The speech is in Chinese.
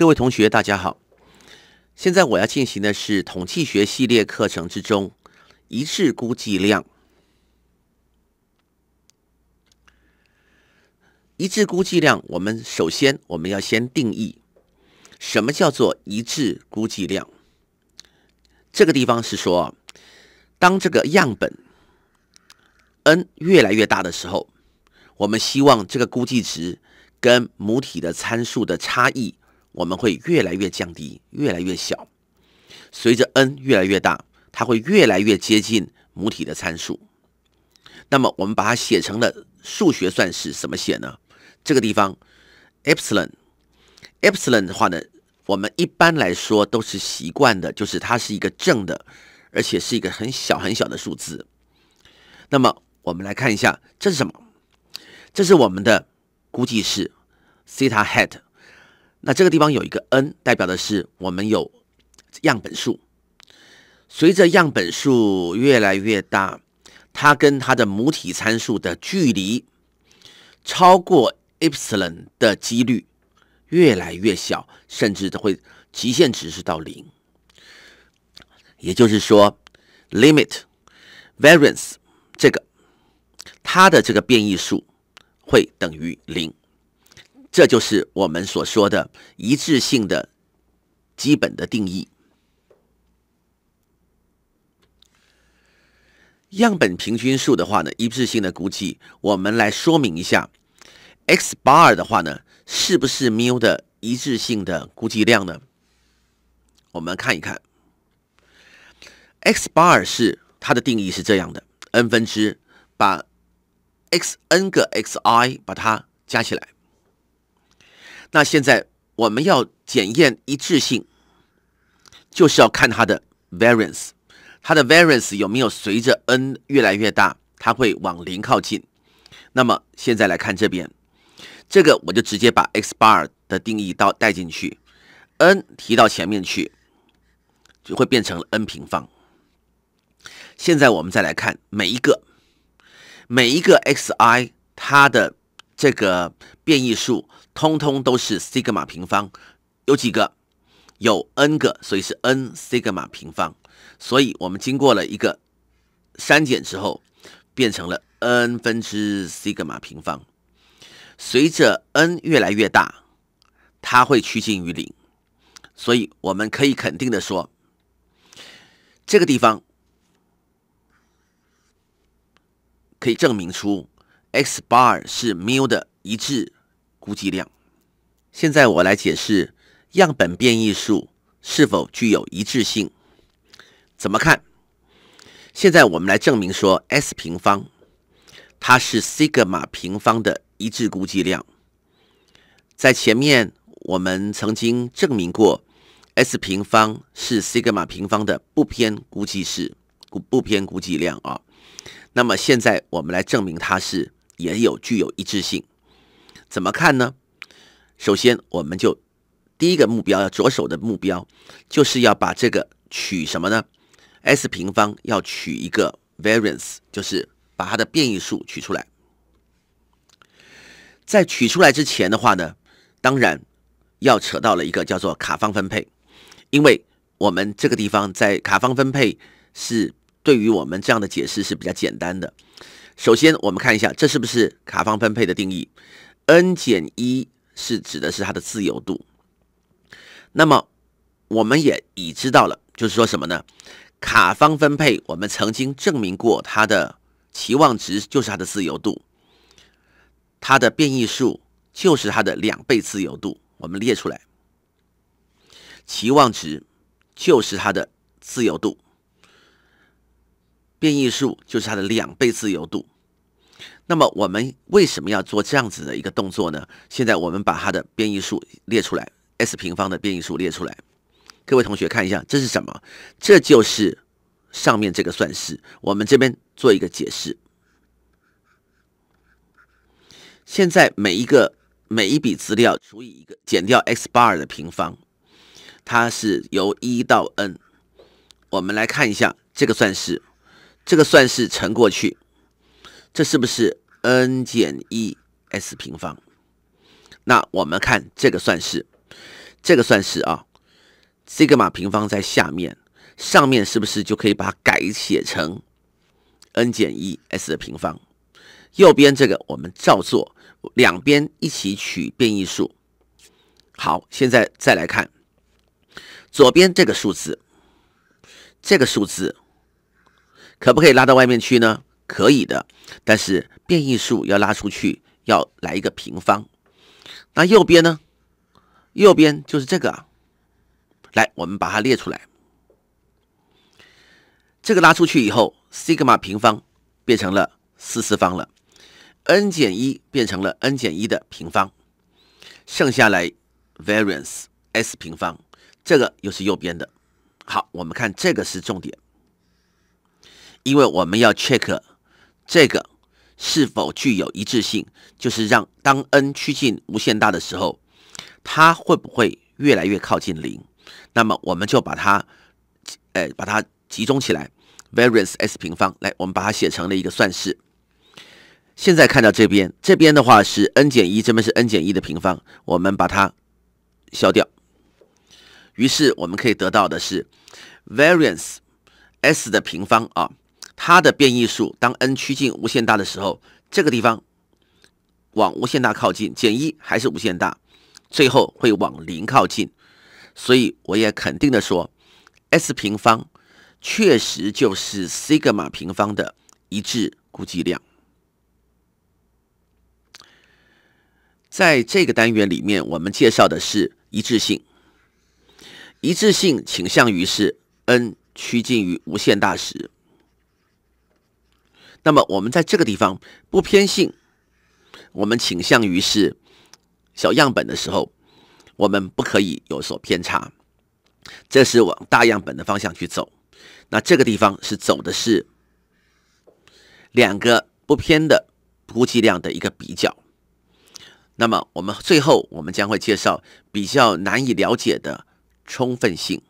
各位同学，大家好。现在我要进行的是统计学系列课程之中一致估计量。一致估计量，我们要先定义什么叫做一致估计量。这个地方是说，当这个样本 n 越来越大的时候，我们希望这个估计值跟母体的参数的差异，我们会越来越降低，越来越小。随着 n 越来越大，它会越来越接近母体的参数。那么我们把它写成了数学算式，怎么写呢？这个地方 epsilon 的话呢，我们一般来说都是习惯的，就是它是一个正的，而且是一个很小很小的数字。那么我们来看一下，这是什么？这是我们的估计式 theta hat。 那这个地方有一个 n， 代表的是我们有样本数。随着样本数越来越大，它跟它的母体参数的距离超过 epsilon 的几率越来越小，甚至会极限值是到0。也就是说 ，limit variance 这个它的这个变异数会等于0。 这就是我们所说的一致性的基本的定义。样本平均数的话呢，一致性的估计，我们来说明一下 ，x bar 的话呢，是不是mu的一致性的估计量呢？我们看一看 ，x bar 是它的定义是这样的 ，n 分之把 n 个 xi 把它加起来。 那现在我们要检验一致性，就是要看它的 variance， 它的 variance 有没有随着 n 越来越大，它会往0靠近。那么现在来看这边，这个我就直接把 x bar 的定义带进去 ，n 提到前面去，就会变成 n 平方。现在我们再来看每一个 xi 它的这个变异数。 通通都是 sigma 平方，有几个？有 n 个，所以是 n sigma 平方。所以我们经过了一个删减之后，变成了 n 分之 sigma 平方。随着 n 越来越大，它会趋近于0。所以我们可以肯定的说，这个地方可以证明出 x bar 是 mu 的一致。 估计量。现在我来解释样本变异数是否具有一致性。怎么看？现在我们来证明说 s 平方它是 sigma 平方的一致估计量。在前面我们曾经证明过 s 平方是 sigma 平方的不偏估计量啊。那么现在我们来证明它是具有一致性。 怎么看呢？首先，我们就第一个目标，着手的目标就是要把这个取什么呢 ？s 平方要取一个 variance， 就是把它的变异数取出来。在取出来之前的话呢，当然要扯到了一个叫做卡方分配，因为我们这个地方在卡方分配是对于我们这样的解释是比较简单的。首先，我们看一下这是不是卡方分配的定义。 n 减1是指的是它的自由度。那么我们也已知道了，就是说什么呢？卡方分配我们曾经证明过它的期望值就是它的自由度，它的变异数就是它的2倍自由度，我们列出来，期望值就是它的自由度，变异数就是它的2倍自由度。 那么我们为什么要做这样子的一个动作呢？现在我们把它的变异数列出来 ，s 平方的变异数列出来。各位同学看一下，这是什么？这就是上面这个算式。我们这边做一个解释。现在每一笔资料除以一个，减掉 x bar 的平方，它是由1到 n。我们来看一下这个算式，这个算式乘过去。 这是不是 n 减1 s 平方？那我们看这个算式，这个算式啊，西格玛平方在下面，上面是不是就可以把它改写成 n 减一 s 的平方？右边这个我们照做，两边一起取变异数。好，现在再来看左边这个数字，这个数字可不可以拉到外面去呢？可以的，但是变异数要拉出去，要来一个平方。那右边呢？右边就是这个啊，来，我们把它列出来。这个拉出去以后，西格玛平方变成了四次方了 ，n 减一变成了 n 减一的平方，剩下来 variance s 平方，这个又是右边的。好，我们看这个是重点，因为我们要 check 这个是否具有一致性，就是让当 n 趋近无限大的时候，它会不会越来越靠近零？那么我们就把它，把它集中起来 ，variance s 平方，来，我们把它写成了一个算式。现在看到这边，这边的话是 n 减一，这边是 n 减一的平方，我们把它消掉。于是我们可以得到的是 variance s 的平方啊，它的变异数当 n 趋近无限大的时候，这个地方往无限大靠近，减一还是无限大，最后会往零靠近。所以我也肯定的说 ，s 平方确实就是西格玛平方的一致估计量。在这个单元里面，我们介绍的是一致性。一致性倾向于是 n 趋近于无限大时。那么我们在这个地方不偏性，我们倾向于是小样本的时候，我们不可以有所偏差，这是往大样本的方向去走。那这个地方是走的是两个不偏的估计量的一个比较。那么我们最后将会介绍比较难以了解的充分性。